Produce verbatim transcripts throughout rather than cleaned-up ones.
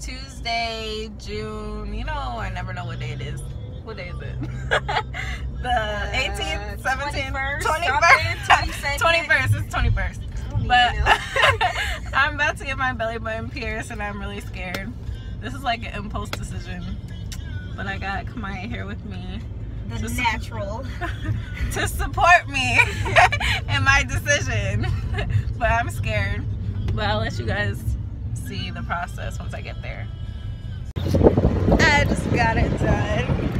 Tuesday, June, you know, I never know what day it is. What day is it? The eighteenth, seventeenth, twenty-first, twenty-first. It's twenty-first. But I'm about to get my belly button pierced, and I'm really scared. This is like an impulse decision. But I got Khamaya here with me. The to natural. Su to support me in my decision. But I'm scared. But I'll let you guys see the process once I get there. I just got it done.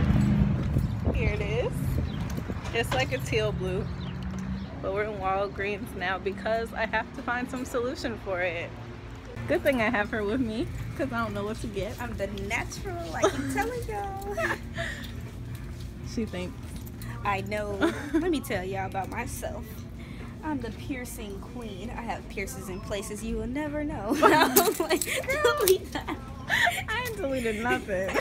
Here it is. It's like a teal blue. But we're in Walgreens now because I have to find some solution for it. Good thing I have her with me because I don't know what to get. I'm the natural, I can tell y'all. She thinks. I know. Let me tell y'all about myself. I'm the piercing queen. I have pierces in places you will never know. I was like, delete that. I ain't deleted nothing.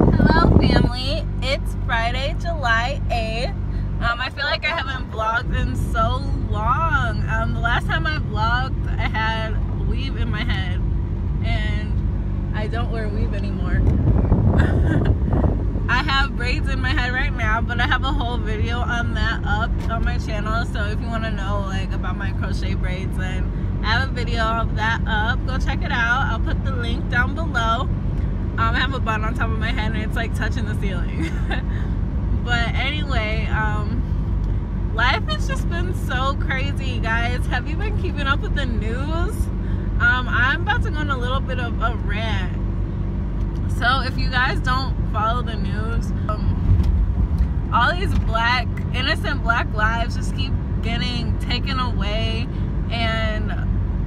Hello, family. It's Friday, July eighth. Um, I feel like I haven't vlogged in so long. Um, the last time I vlogged, I had weave in my head, and I don't wear weave anymore. I have braids in my head right now, but I have a whole video on that up on my channel. So if you want to know like about my crochet braids, then I have a video of that up. Go check it out. I'll put the link down below. Um, I have a bun on top of my head, and it's like touching the ceiling. But anyway, um, life has just been so crazy, guys. Have you been keeping up with the news? Um, I'm about to go on a little bit of a rant. So if you guys don't follow the news, um, all these black, innocent black lives just keep getting taken away, and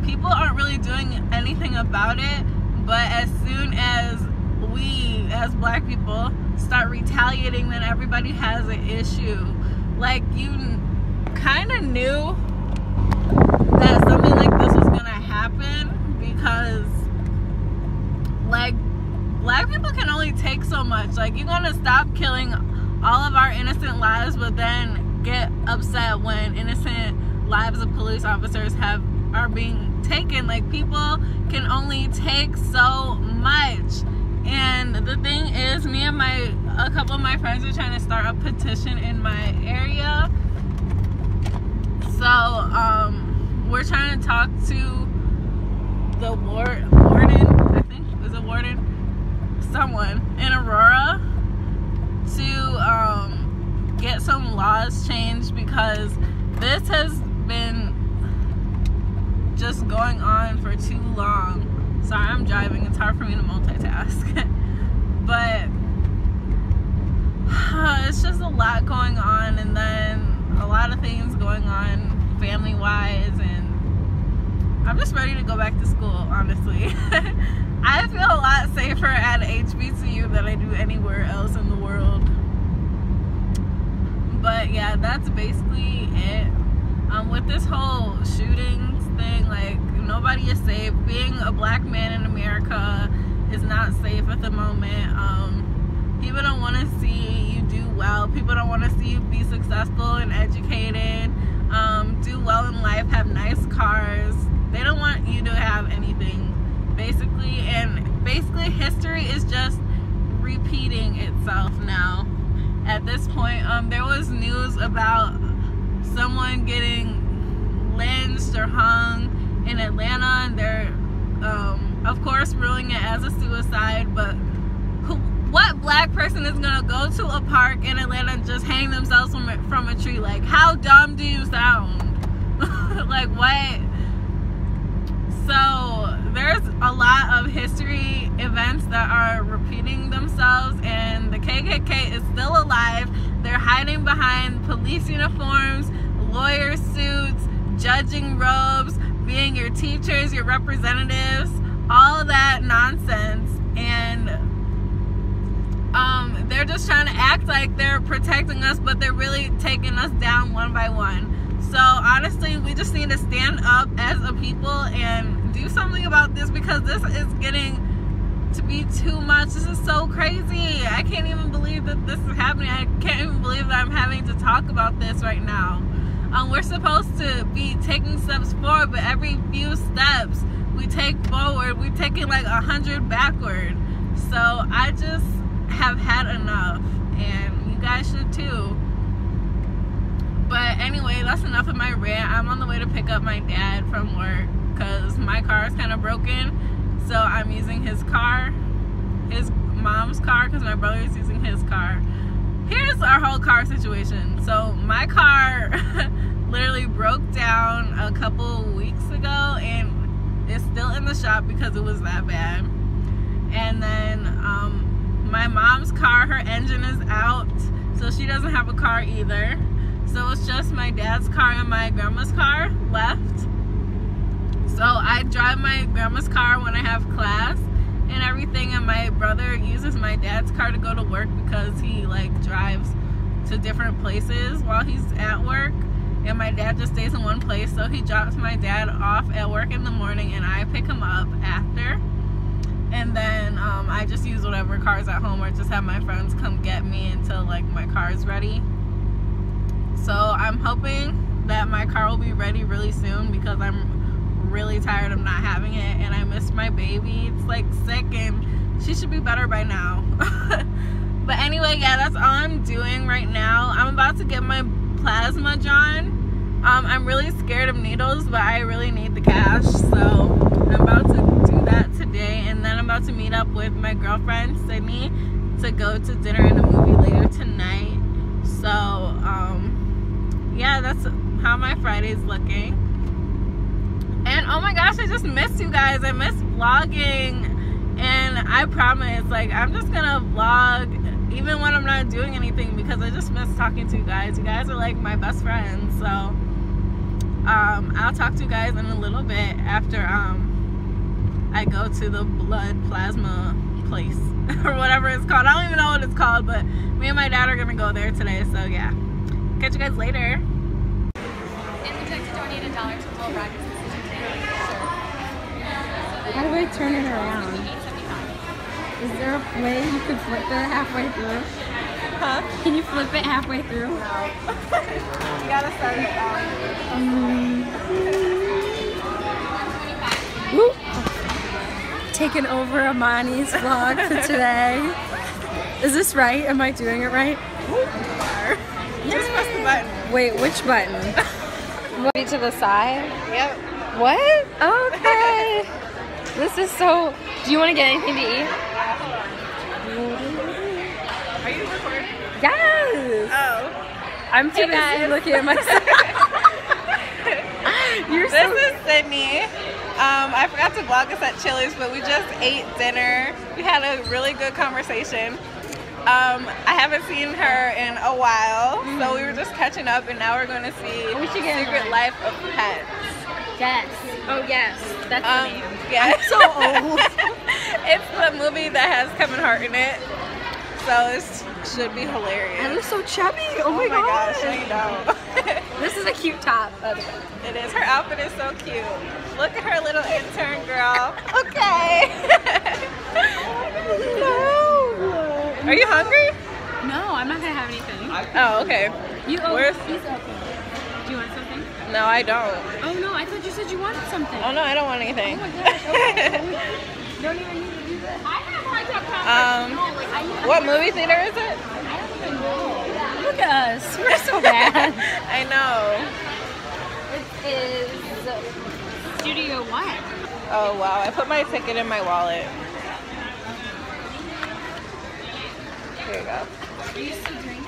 people aren't really doing anything about it. But as soon as we, as black people, start retaliating, then everybody has an issue. Like, you kind of knew that something like this was gonna happen because, like, black people can only take so much. Like, you're gonna stop killing all of our innocent lives, but then get upset when innocent lives of police officers have are being taken. Like, people can only take so much. And the thing is, me and my, a couple of my friends are trying to start a petition in my area. So, um, we're trying to talk to the ward, warden, I think it was a warden, someone in Aurora, to um, get some laws changed, because this has been just going on for too long. Sorry, I'm driving. It's hard for me to multitask. But uh, it's just a lot going on, and then a lot of things going on family-wise, and I'm just ready to go back to school, honestly. I feel a lot safer at H B C U than I do anywhere else in the world. But yeah, that's basically it. Um, with this whole shootings thing, like, nobody is safe. Being a black man in America is not safe at the moment. Um, people don't want to see you do well. People don't want to see you be successful and educated, um, do well in life, have nice cars. They don't want you to have anything, basically. And basically, history is just repeating itself now. At this point, um, there was news about someone getting lynched or hung in Atlanta, and they're um, of course ruling it as a suicide. But who, what black person is gonna go to a park in Atlanta and just hang themselves from a, from a tree? Like, how dumb do you sound? Like, what? So there's a lot of history events that are repeating themselves, and the K K K is still alive. They're hiding behind police uniforms, lawyer suits, judging robes, being your teachers, your representatives, all of that nonsense. And um, they're just trying to act like they're protecting us, but they're really taking us down one by one. So honestly, we just need to stand up as a people and do something about this, because this is getting to be too much. This is so crazy. I can't even believe that this is happening. I can't even believe that I'm having to talk about this right now. Um, we're supposed to be taking steps forward, but every few steps we take forward, we're taking like a hundred backward. So I just have had enough, and you guys should too. But anyway, that's enough of my rant. I'm on the way to pick up my dad from work because my car is kind of broken. So I'm using his car, his mom's car, because my brother is using his car. Here's our whole car situation. So my car literally broke down a couple weeks ago, and it's still in the shop because it was that bad. And then um, my mom's car, her engine is out, so she doesn't have a car either. So it's just my dad's car and my grandma's car left. So I drive my grandma's car when I have class and everything, and my brother uses my dad's car to go to work because he like drives to different places while he's at work, and my dad just stays in one place. So he drops my dad off at work in the morning and I pick him up after, and then um, I just use whatever car's at home or just have my friends come get me until like my car is ready. So I'm hoping that my car will be ready really soon because I'm really tired of not having it, and I miss my baby. It's like sick and she should be better by now. But anyway, yeah, that's all I'm doing right now. I'm about to get my plasma drawn. Um, I'm really scared of needles, but I really need the cash. So I'm about to do that today, and then I'm about to meet up with my girlfriend, Sydney, to go to dinner and a movie later tonight. So, um... yeah, that's how my Friday's looking. And oh my gosh, I just missed you guys. I miss vlogging, and I promise, like, I'm just gonna vlog even when I'm not doing anything because I just miss talking to you guys. You guys are like my best friends. So um, I'll talk to you guys in a little bit after um, I go to the blood plasma place or whatever it's called. I don't even know what it's called, but me and my dad are gonna go there today. So yeah. Catch you guys later. And would you like to donate a dollar to Global Rockets Decision Today? Sure. How do I turn it around? Is there a way you could flip it halfway through? Huh? Can you flip it halfway through? No. You gotta start it out. Mm-hmm. Woo! Taking over Amani's vlog for today. Is this right? Am I doing it right? Just press the button. Wait, which button? Wait, to the side? Yep. What? Okay. This is so... Do you want to get anything to eat? Yeah, hold on. Are you recording? Yes! Oh. I'm too hey busy guys. Looking at myself. You're so... This is Sydney. Um, I forgot to vlog us at Chili's, but we just ate dinner. We had a really good conversation. Um, I haven't seen her in a while, mm-hmm. So we were just catching up, and now we're going to see we Secret Life of Pets. Yes. Oh, yes. That's um, the name. Yes. I'm so old. It's the movie that has Kevin Hart in it, so it should be hilarious. I look so chubby. Oh, oh my, my gosh. gosh. I know. This is a cute top, by the way. It is. Her outfit is so cute. Look at her little intern girl. Okay. No. Are you hungry? No, I'm not gonna have anything. Oh, okay. You owe Where's... He's open. Do you want something? No, I don't. Oh no, I thought you said you wanted something. Oh no, I don't want anything. Oh my gosh. Okay. Don't even need to do this. I have hot dog popcorn. Um, no, like, I need what movie theater is it? I don't even know. Look at us. We're so bad. I know. It is Studio One. Oh wow! I put my ticket in my wallet. There you go. Are you still doing it?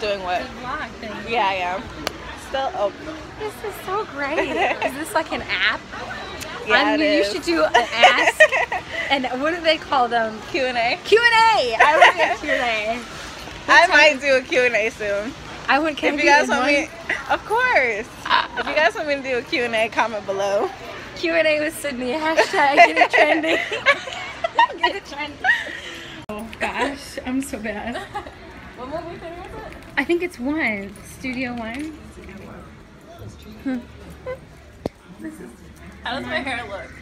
Doing what? The vlog thing. Yeah, I am. Still open. This is so great. Is this like an app? Yeah, I'm, it you is. should do an ask. And what do they call them? Q and A. Q and A! I want to do a Q and A. I might do a Q and A soon. I wouldn't care if you guys want me. Of course. Uh, if you guys want me to do a Q and A, comment below. Q and A with Sydney. Hashtag get it trending. Get it trending. Oh gosh, I'm so bad. What movie theater is it? I think it's one. Studio One. Studio One. This is, how does my hair look?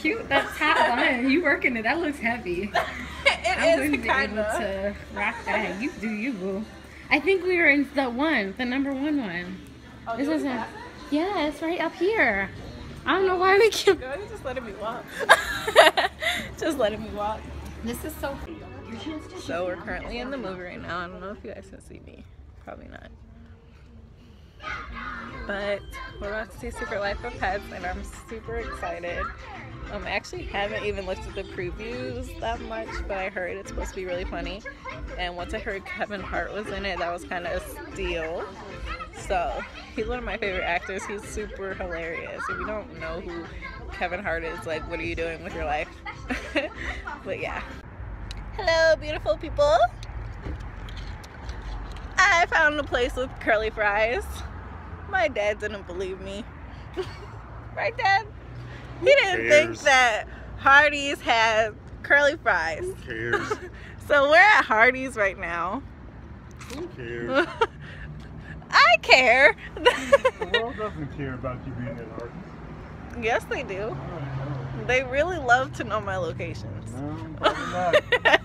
cute that top line. You working it? That looks heavy. It I is wouldn't be able to rock that. You do you, boo. I think we were in the one, the number one one. Oh, this is a, yeah, it's right up here. I don't know why we keep. Girl, you just letting me walk. Just letting me walk. This is so. So we're currently in the movie right now. I don't know if you guys can see me. Probably not. But we're about to see Secret Life of Pets, and I'm super excited. Um, I actually haven't even looked at the previews that much, but I heard it's supposed to be really funny. And once I heard Kevin Hart was in it, that was kind of a steal. So he's one of my favorite actors. He's super hilarious. If you don't know who Kevin Hart is, like, what are you doing with your life? But yeah. Hello, beautiful people. I found a place with curly fries. My dad didn't believe me. Right, Dad? He didn't think that Hardee's had curly fries. Who cares? So we're at Hardee's right now. Who cares? I care. The world doesn't care about you being at Hardee's. Yes, they do. All right, all right. They really love to know my locations. No, probably not.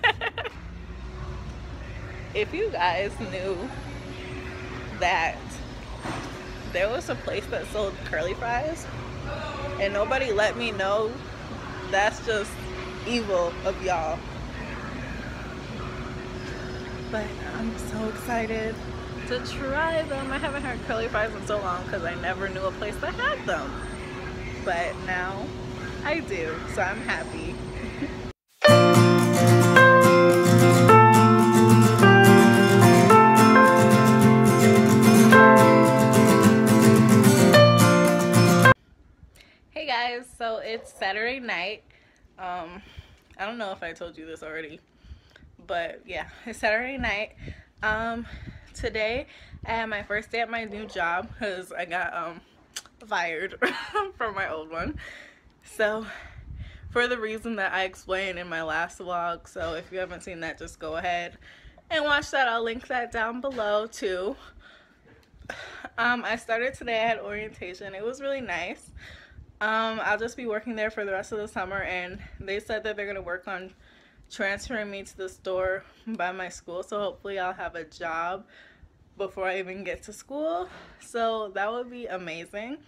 If you guys knew that there was a place that sold curly fries and nobody let me know, that's just evil of y'all. But I'm so excited to try them. I haven't had curly fries in so long because I never knew a place that had them. But now I do, so I'm happy. So it's Saturday night. um I don't know if I told you this already, but yeah, it's Saturday night. Um today I had my first day at my new job because I got um fired from my old one, so for the reason that I explained in my last vlog. So if you haven't seen that, just go ahead and watch that. I'll link that down below too. um I started today. I had orientation. It was really nice. Um, I'll just be working there for the rest of the summer, and they said that they're going to work on transferring me to the store by my school, so hopefully I'll have a job before I even get to school, so that would be amazing.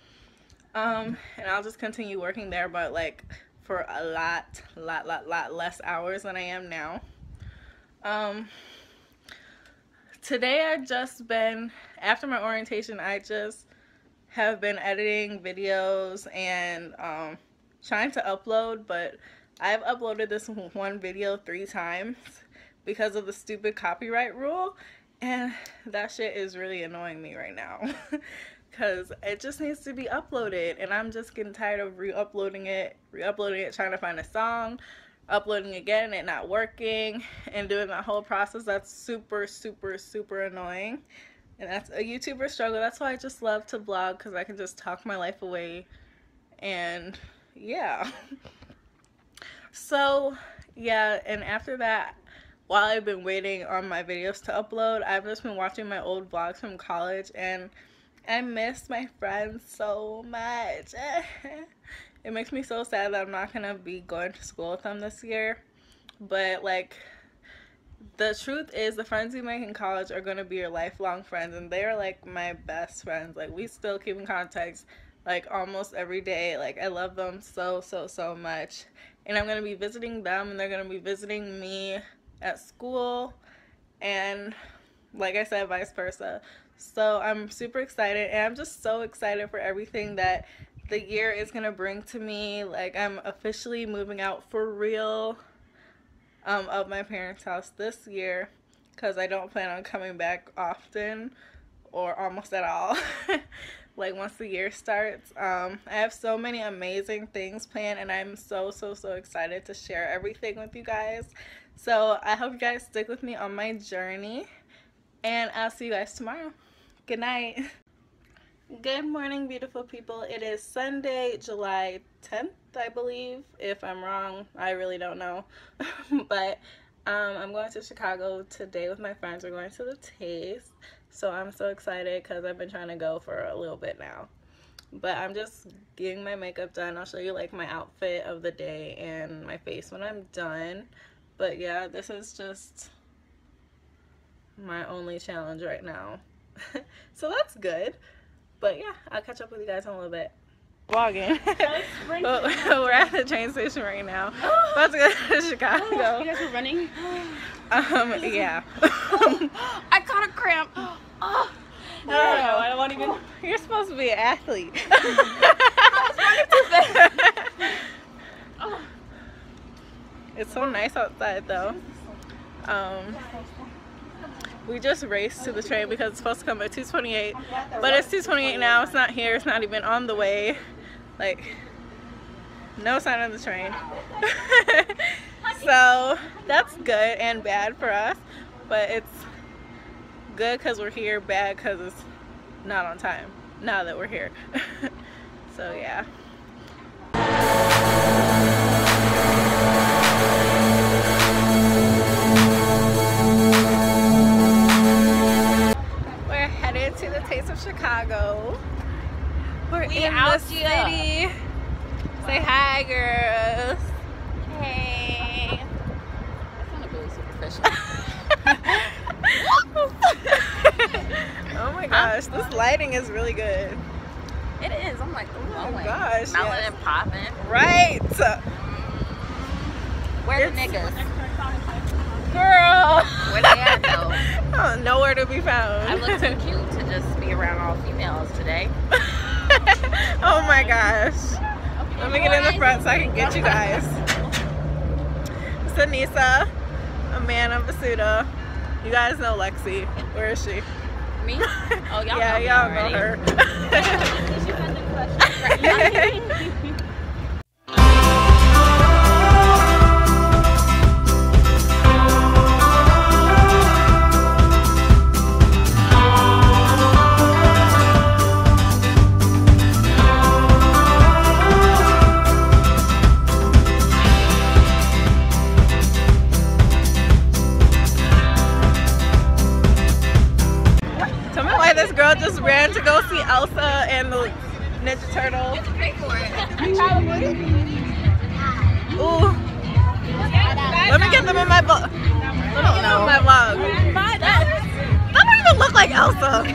Um, and I'll just continue working there, but like for a lot, lot, lot, lot less hours than I am now. Um, today I've just been, after my orientation, I just have been editing videos and um, trying to upload, but I've uploaded this one video three times because of the stupid copyright rule, and that shit is really annoying me right now because it just needs to be uploaded, and I'm just getting tired of re-uploading it, re-uploading it, trying to find a song, uploading again, it not working, and doing that whole process. That's super, super, super annoying. And that's a YouTuber struggle. That's why I just love to vlog, because I can just talk my life away. And yeah. So yeah, and after that, while I've been waiting on my videos to upload, I've just been watching my old vlogs from college, and I miss my friends so much. It makes me so sad that I'm not going to be going to school with them this year. But like, the truth is, the friends you make in college are going to be your lifelong friends, and they're like my best friends. Like, we still keep in contact like almost every day. Like, I love them so, so, so much, and I'm going to be visiting them, and they're going to be visiting me at school, and like I said, vice versa. So I'm super excited, and I'm just so excited for everything that the year is going to bring to me. Like, I'm officially moving out for real Um, of my parents' house this year, because I don't plan on coming back often or almost at all. Like, once the year starts, um, I have so many amazing things planned, and I'm so, so, so excited to share everything with you guys. So I hope you guys stick with me on my journey, and I'll see you guys tomorrow. Good night. Good morning, beautiful people. It is Sunday, July tenth, I believe. If I'm wrong, I really don't know. But um, I'm going to Chicago today with my friends. We're going to the Taste. So I'm so excited because I've been trying to go for a little bit now. But I'm just getting my makeup done. I'll show you like my outfit of the day and my face when I'm done. But yeah, this is just my only challenge right now. So that's good. But yeah, I'll catch up with you guys in a little bit. Vlogging. We're at the train station right now. About to go to Chicago. Oh, you guys were running? Um, yeah. Oh, I caught a cramp. Oh. No, no, no, I don't want to even. You're supposed to be an athlete. I was running to oh. It's so nice outside though. Um, we just raced to the train because it's supposed to come at two twenty-eight, but it's two twenty-eight now. It's not here. It's not even on the way. Like, no sign of the train. So that's good and bad for us, but it's good because we're here, bad because it's not on time now that we're here. So yeah. We're headed to the Taste of Chicago. We're we in the city. Here. Say hi, girls. Hey. That sounded really superficial. Oh my gosh, this lighting is really good. It is. I'm like, oh my like, gosh, smelling yes. and popping. Right. Where the niggas? Girl. Where they at though? Oh, nowhere to be found. I look too cute to just be around all females today. Oh my gosh. Okay, let me get in the front so I can get you guys. So Nisa, Amanda, Basuda. You guys know Lexi. Where is she? Me? Oh, y'all yeah, know, y'all know her. She had the just ran to go see Elsa and the Ninja Turtle. You have to pay for it. Probably. Ooh. Let me get them in my book. Let me get them in my vlog. That don't even look like Elsa.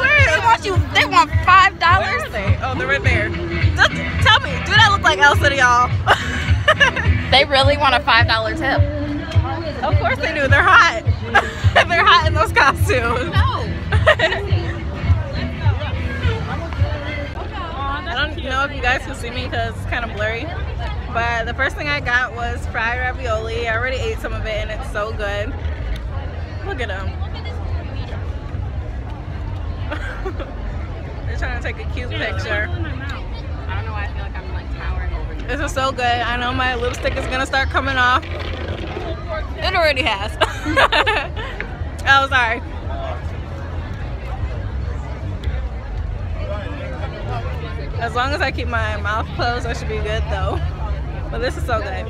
Where they want you? They want five dollars. Oh, they're right there. Just tell me, do that look like Elsa to y'all? They really want a five dollar tip. Of course they do. They're hot. They're hot in those costumes. No. I don't know if you guys can see me because it's kind of blurry, but the first thing I got was fried ravioli. I already ate some of it and it's so good. Look at them. They're trying to take a cute picture. I don't know why I feel like I'm like towering over you. This is so good. I know my lipstick is gonna start coming off. It already has. Oh, sorry. As long as I keep my mouth closed, I should be good though. But this is so good.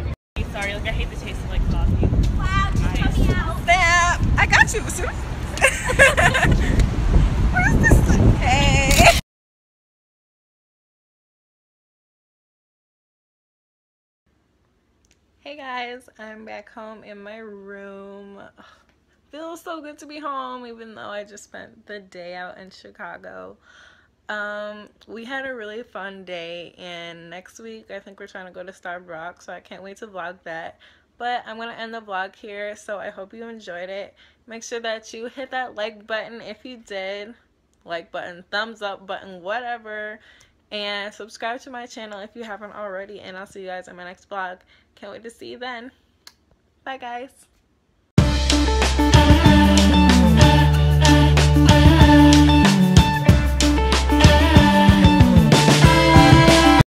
Sorry, like I hate the taste of like coffee. Wow, nice. Out. I got you, Basura. What is this? Hey. Hey guys, I'm back home in my room. Ugh, feels so good to be home, even though I just spent the day out in Chicago. Um, we had a really fun day, and next week I think we're trying to go to Starved Rock, so I can't wait to vlog that. But I'm going to end the vlog here, so I hope you enjoyed it. Make sure that you hit that like button if you did, like button, thumbs up button, whatever, and subscribe to my channel if you haven't already, and I'll see you guys in my next vlog. Can't wait to see you then. Bye guys.